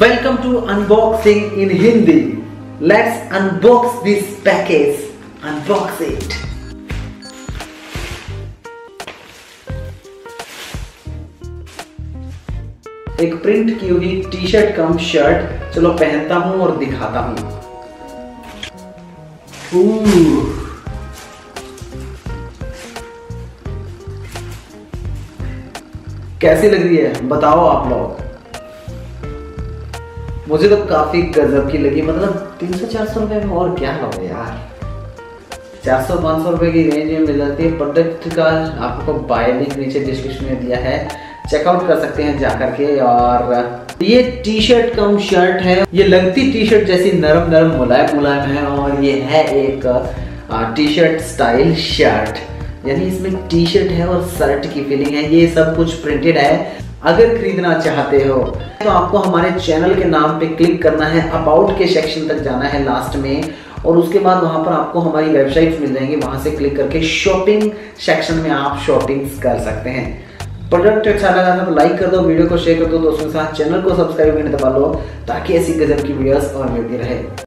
Welcome to Unboxing in Hindi. Let's unbox this package. Unbox it. एक print की हुई T shirt कम shirt चलो पहनता हूं और दिखाता हूं। कैसी लग रही है बताओ आप लोग। मुझे तो काफी गजब की लगी, मतलब 300-400 रुपए में और क्या लोगे यार। 400-500 रुपए की रेंज में मिल जाती है। प्रोडक्ट का आपको बाय लिंक नीचे डिस्क्रिप्शन में दिया है, चेकआउट कर सकते हैं जा करके। और ये टी शर्ट कम शर्ट है, ये लगती टी शर्ट जैसी नरम मुलायम है। और ये है एक टी शर्ट स्टाइल शर्ट, यानी इसमें टी शर्ट है और शर्ट की फीलिंग है। ये सब कुछ प्रिंटेड है। अगर खरीदना चाहते हो तो आपको हमारे चैनल के नाम पे क्लिक करना है, अबाउट के सेक्शन तक जाना है लास्ट में, और उसके बाद वहां पर आपको हमारी वेबसाइट मिल जाएंगी। वहां से क्लिक करके शॉपिंग सेक्शन में आप शॉपिंग कर सकते हैं। प्रोडक्ट अच्छा लगा तो लाइक कर दो, वीडियो को शेयर कर दो दोस्तों के साथ, चैनल को सब्सक्राइब करने दबा लो ताकि ऐसी गजब की वीडियोस और मिलती रहे।